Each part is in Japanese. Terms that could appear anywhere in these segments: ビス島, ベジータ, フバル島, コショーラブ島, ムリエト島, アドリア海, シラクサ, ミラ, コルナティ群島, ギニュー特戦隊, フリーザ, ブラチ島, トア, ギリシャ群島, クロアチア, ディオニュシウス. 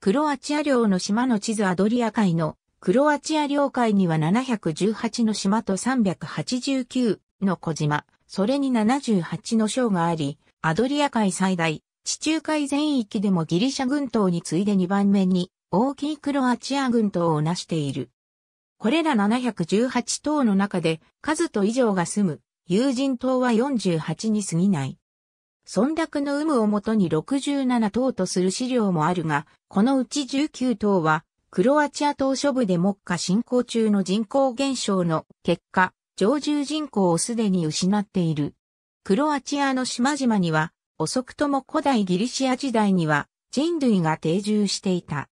クロアチア領の島の地図アドリア海のクロアチア領海には718の島と389の小島、それに78の省があり、アドリア海最大、地中海全域でもギリシャ群島に次いで2番目に大きいクロアチア群島をなしている。これら718島の中でカズト以上が住む有人島は48に過ぎない。村落の有無をもとに67島とする資料もあるが、このうち19島はクロアチア島諸部で目下進行中の人口減少の結果、常住人口をすでに失っている。クロアチアの島々には遅くとも古代ギリシア時代には人類が定住していた。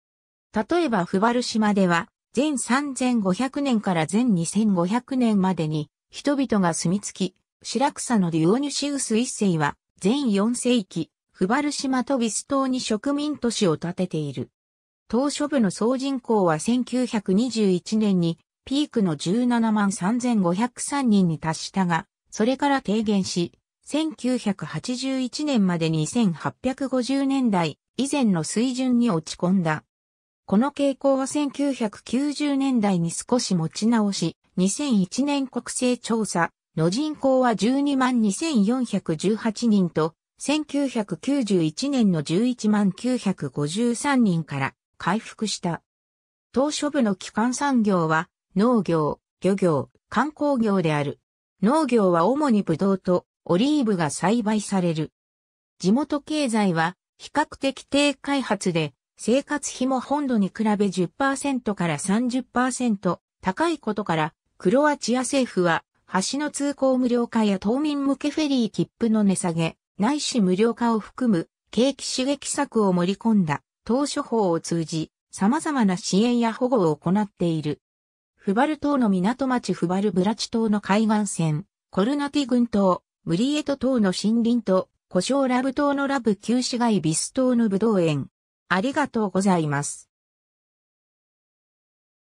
例えばフバル島では前3500年から前2500年までに人々が住み着き、シラクサのディオニュシウス一世は前4世紀、フバル島とビス島に植民都市を建てている。島諸部の総人口は1921年にピークの173,503人に達したが、それから低減し、1981年までに1850年代以前の水準に落ち込んだ。この傾向は1990年代に少し持ち直し、2001年国勢調査の人口は 122,418 人と、1991年の 119,53 人から回復した。島諸部の基幹産業は農業、漁業、観光業である。農業は主にブドウとオリーブが栽培される。地元経済は比較的低開発で生活費も本土に比べ 10% から 30% 高いことからクロアチア政府は橋の通行無料化や島民向けフェリー切符の値下げ、ないし無料化を含む景気刺激策を盛り込んだ島諸法を通じ様々な支援や保護を行っている。フバル島の港町フバルブラチ島の海岸線、コルナティ群島、ムリエト島の森林と、コショーラブ島のラブ旧市街ビス島のブドウ園。ありがとうございます。